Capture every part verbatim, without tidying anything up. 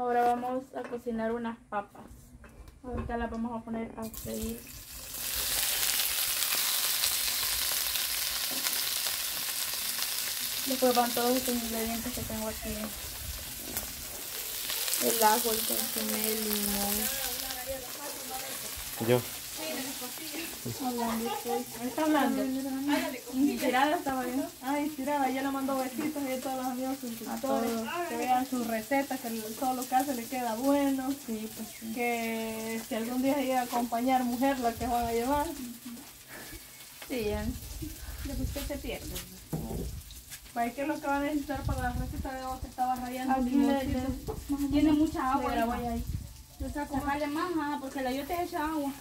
Ahora vamos a cocinar unas papas. Ahorita las vamos a poner a freír. Después van todos estos ingredientes que tengo aquí. El ajo, el consomé, el limón. Yo. Está hablando. Inspirada estaba yo. Ah, inspirada. Yo le mando besitos y a todos los amigos. A todos. Que vean sus recetas, que todo lo que hace le queda bueno. Sí, pues sí. Que si algún día llega a acompañar mujer, la que van a llevar. Sí, ya. Después que se pierde. Pues que es lo que van a necesitar para la receta de vos que estaba rayando. Tiene mucha agua. La voy ahí. Yo saco más ajá, porque la yo te echa agua.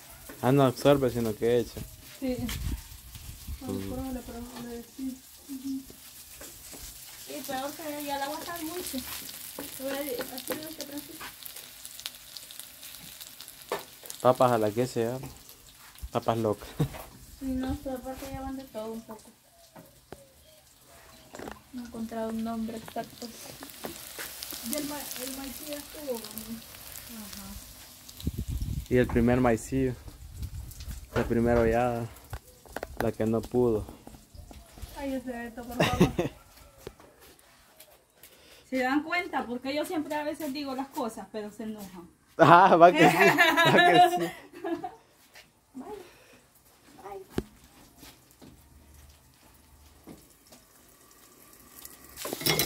Ah, no absorbe, sino que echa. Sí. Bueno, pruébale, pruébale. Sí. Y peor que ya el agua está mucho. Papas a la que sea. Papas locas. Sí, no, papas que llevan de todo un poco. No he encontrado un nombre exacto. Y el, ma el maicillo estuvo, ¿no? Ajá. Y el primer maicillo. La primera hollada, la que no pudo. Ay, ese Beto, por favor. ¿Se dan cuenta? Porque yo siempre a veces digo las cosas, pero se enojan. Ah, va que sí, va que sí. Bye. Bye.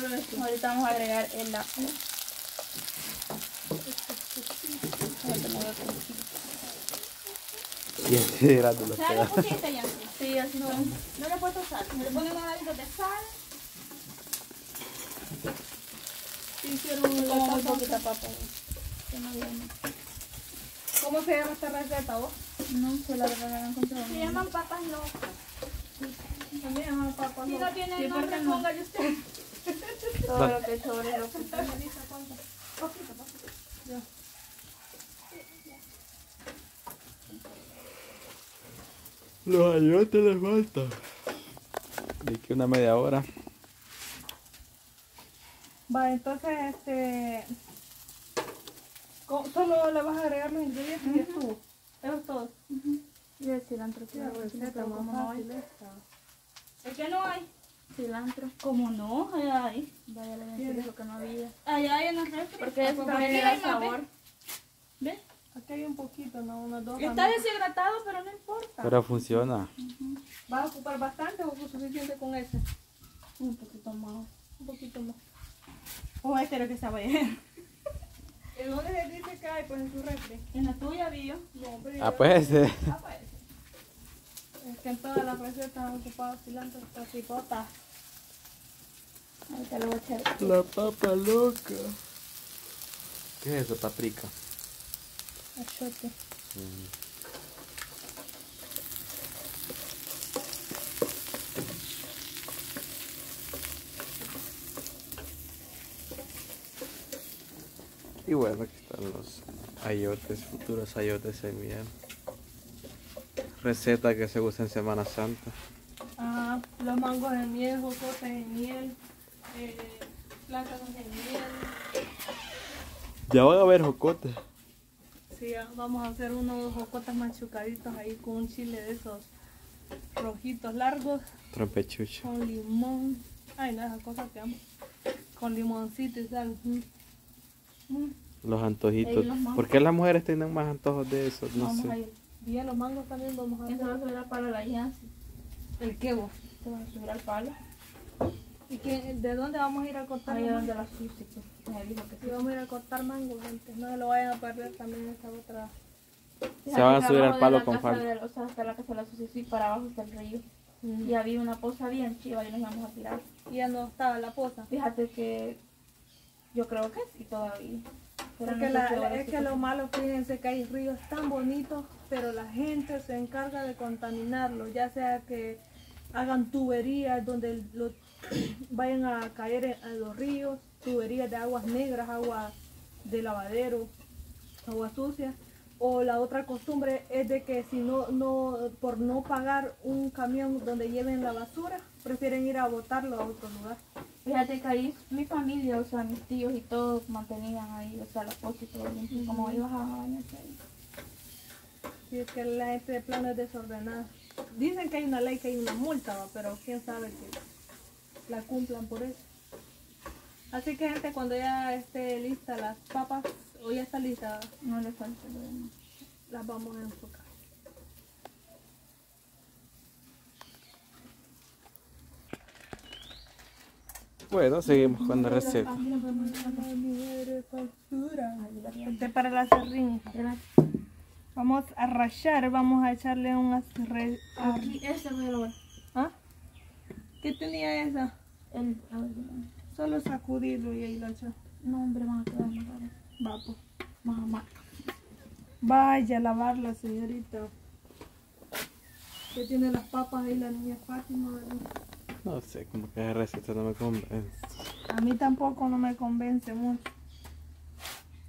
Solo esto. Ahorita vamos a agregar el ajo. Y así de grande los pedazos. O sea, poquita, ya. Sí, así no. No le he puesto sal. Me le ponen una varita de sal. Sí, quiero muy poquita papa. ¿Cómo se llama esta receta vos? No sé, la verdad no la he encontrado. Se llaman papas locas. También se llaman papas locas. Si no tienen nombre, póngale usted. Todo lo que sobre lo que está. Poquito, poquito. Ya. Los ayotes les falta. De aquí una media hora. Va, entonces este... Solo le vas a agregar los ingredientes uh-huh. y estuvo. Eso es todo. Uh-huh. Y el cilantro. Sí, el cilantro vamos a bailar. ¿El que no hay? Cilantro. ¿Cómo no? Allá hay. Vaya, le voy a decir lo que no había. Allá hay en el refri. Porque eso también le da el sabor. ¿Ves? Aquí hay un poquito, no, unos dos. Está deshidratado, pero no importa. Pero funciona. Uh-huh. ¿Vas a ocupar bastante o suficiente con ese? Un poquito más. Un poquito más. O este era que estaba ahí. ¿En dónde se dice que hay? Pues en su refri. ¿En la tuya, Villo? No, pero ah, pues ese. Ah, pues ese. Es que en todas las recetas han ocupado cilantro, pipota. Ahorita lo voy a echar. La papa loca. ¿Qué es eso, paprika? Achote. Y bueno, aquí están los ayotes, futuros ayotes semillas. Receta que se usa en Semana Santa. Ah, los mangos de miel, jocotes de miel, eh, plátanos de miel. Ya van a ver jocotes. Sí, vamos a hacer unos jocotas machucaditos ahí con un chile de esos rojitos largos. Trompechucho. Con limón. Ay, no, esas cosas que amo. Con limoncito y sal. Los antojitos. Los ¿Por qué las mujeres tienen más antojos de esos? No vamos sé. A ir. Día los mangos también vamos a hacer. Eso va a subir al palo la Yancy. ¿El qué vos? Se va a subir al palo. ¿Y qué, de dónde vamos a ir a cortar? Ahí donde la Susi, pues, me dijo que sí. Y vamos a ir a cortar mango, gente. No se lo vayan a perder también esta otra. Se, se van a subir al palo con falda. O sea, hasta la casa de la Susi, sí, para abajo hasta el río. Mm. Y había una poza bien chiva y nos íbamos a tirar. ¿Y ya no estaba la poza? Fíjate que yo creo que sí todavía. Pero porque no la, la, es que, que lo malo, fíjense que hay ríos tan bonitos, pero la gente se encarga de contaminarlos. Ya sea que hagan tuberías donde los vayan a caer a los ríos, tuberías de aguas negras, agua de lavadero, agua sucia. O la otra costumbre es de que si no, no por no pagar un camión donde lleven la basura, prefieren ir a botarlo a otro lugar. Fíjate que ahí mi familia, o sea, mis tíos y todos mantenían ahí, o sea, los pozos y todo limpio, como ibas a bañarse ahí. Y es que la gente de plano es desordenada. Dicen que hay una ley, que hay una multa, ¿no? Pero quién sabe que la cumplan por eso. Así que, gente, cuando ya esté lista las papas, o ya está lista, no le falta lo demás. Las vamos a enfocar. Bueno, seguimos con la receta. Para la serrín. Vamos a rallar, vamos a echarle un re... Aquí, esa me lo voy. ¿Ah? ¿Qué tenía esa? El... Solo sacudirlo y ahí lo echó. No, hombre, van a quedar más raras. Va, pues. Mamá. Vaya a lavarla, señorita. ¿Qué tiene las papas ahí la niña Fátima? No sé, como que esa receta no me convence. A mí tampoco no me convence mucho.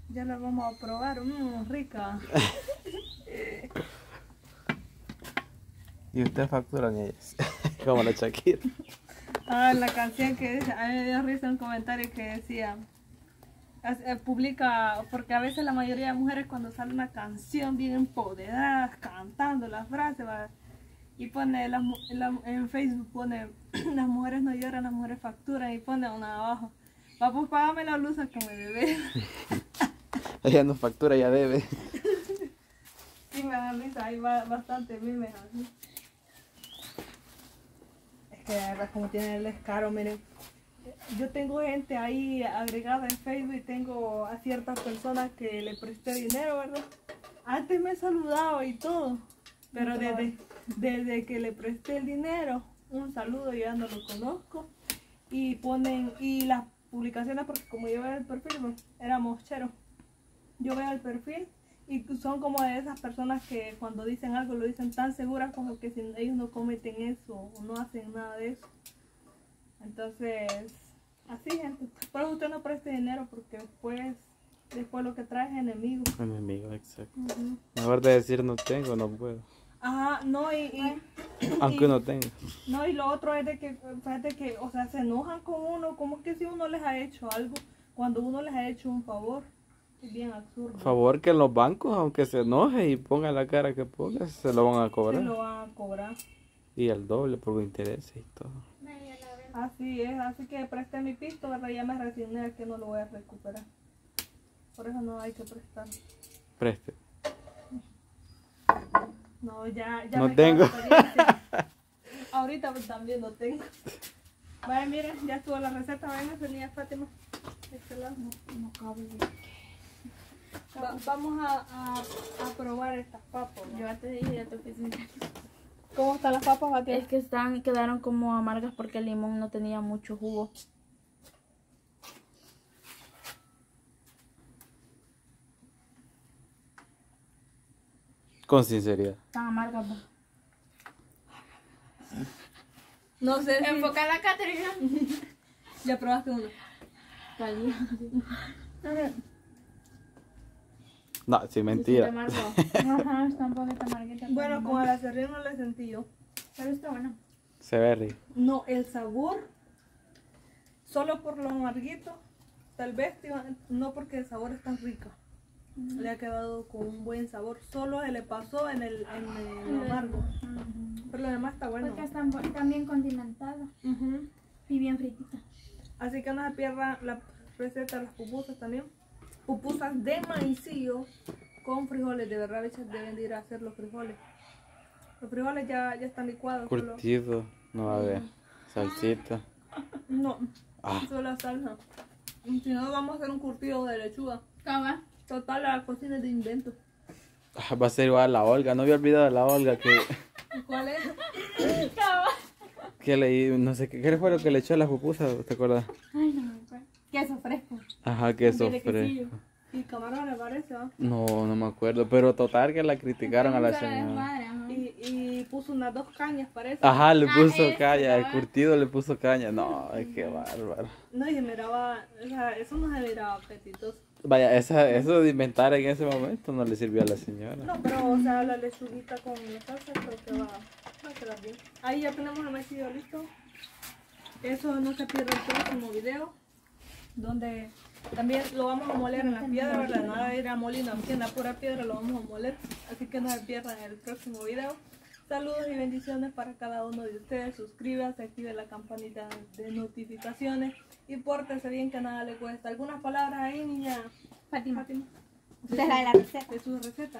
Ya la vamos a probar, mmm, rica. Y ustedes facturan ellas, como la Shakira. Ah, la canción que dice, a mí me dio risa un comentario que decía, publica, porque a veces la mayoría de mujeres cuando sale una canción bien empoderadas, cantando las frases, ¿verdad? Y pone, la, la, en Facebook pone, las mujeres no lloran, las mujeres facturan, y pone una abajo. Va, pues págame la blusa que me debe. Ella no factura, ella debe. Sí, me da risa, hay bastante memes así. Es que de verdad, como tienen el descaro, miren. Yo tengo gente ahí agregada en Facebook y tengo a ciertas personas que le presté dinero, ¿verdad? Antes me saludaba y todo, pero desde, desde que le presté el dinero, un saludo, yo ya no lo conozco. Y ponen, y las publicaciones, porque como yo veo el perfil, pues, éramos cheros. Yo veo el perfil y son como de esas personas que cuando dicen algo lo dicen tan seguras como que si ellos no cometen eso o no hacen nada de eso. Entonces, así, gente. Pero usted no preste dinero porque después después lo que trae es enemigo. Enemigo, exacto. Uh-huh. Mejor de decir no tengo, no puedo. Ajá, no, y... y aunque y, no tenga. No, y lo otro es de que, fíjate que, o sea, se enojan con uno. Como es que si uno les ha hecho algo, cuando uno les ha hecho un favor. Bien absurdo. Por favor, que en los bancos, aunque se enoje y ponga la cara que ponga, se lo van a cobrar. Se lo van a cobrar. Y al doble por intereses y todo. Así es, así que presté mi pisto, ¿verdad? Ya me resigné a que no lo voy a recuperar. Por eso no hay que prestar. Preste. No, ya, ya no me tengo. Ahorita pues, también no tengo. Vaya, miren, ya estuvo la receta. Venga, venía Fátima. Este lado no, no cabe bien. Va, vamos a, a, a probar estas papas, ¿no? Yo ya te dije, ya te puse. ¿Cómo están las papas, Fátima? Es que están, quedaron como amargas porque el limón no tenía mucho jugo. Con sinceridad. Están amargas, ¿no? No sé. Enfoca la Caterina. Ya probaste uno. No, sí, mentira. Ajá, está un poquito amarguita. Bueno, como la serrín no la sentí yo. Pero está bueno. Se ve rico. No, el sabor, solo por lo amarguito, tal vez, no porque el sabor es tan rico. Mm-hmm. Le ha quedado con un buen sabor. Solo se le pasó en el, en el amargo. Mm-hmm. Pero lo demás está bueno. Porque están, están bien condimentadas. Uh-huh. Y bien frititas. Así que no se pierda la receta de las pupusas también. Pupusas de maicillo con frijoles, de verdad hechas, deben de ir a hacer los frijoles. Los frijoles ya, ya están licuados. Curtido, no va a haber salsita. No, ah. Solo salsa. Si no, vamos a hacer un curtido de lechuga. ¿Cómo? Total, la cocina es de invento. Va a ser igual a la Olga, no había olvidado de la Olga que... ¿Cuál es? Que le, no sé, ¿qué fue lo que le echó a las pupusas? ¿Te acuerdas? Ay, no me acuerdo. Queso fresco. Ajá, queso fresco. Y camarón le parece, ¿no? No, no me acuerdo, pero total que la criticaron a la señora. Y, y puso unas dos cañas, parece. Ajá, le puso ah, caña, el curtido le puso caña. No, es que bárbaro. No, y se miraba, o sea, eso no se miraba apetitoso. Vaya, esa, eso de inventar en ese momento no le sirvió a la señora. No, pero o sea, la lechuguita con la salsa creo que va, va a quedar bien. Ahí ya tenemos el maicillo listo. Eso no se pierde el próximo video, donde también lo vamos a moler en la piedra, ¿verdad? No va a ir a molino, en la pura piedra lo vamos a moler. Así que no se pierdan el próximo video. Saludos y bendiciones para cada uno de ustedes. Suscríbase, active la campanita de notificaciones y pórtese bien, que nada le cuesta. ¿Algunas palabras ahí, niña? Fátima. Fátima. De, de, su, la receta. de su receta.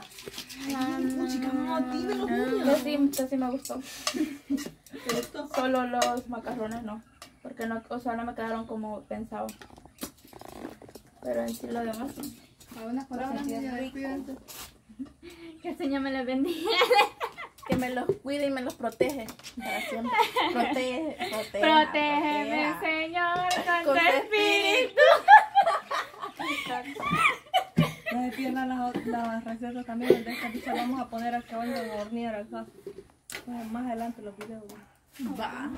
No, chica, motive los niños. Sí, sí, sí me gustó. ¿Te gustó? Solo los macarrones no, porque no, o sea, no me quedaron como pensaba. Pero en sí lo demás sí. Algunas palabras, niña, despídense. Que el Señor me los bendiga. Que me los cuide y me los protege para siempre. Protege, protege. Protégeme, Señor, con tu espíritu. No se pierdan las, las recetas también de esta pizza. Vamos a poner al caballo de hornear al caso. Pues más adelante los videos. Va.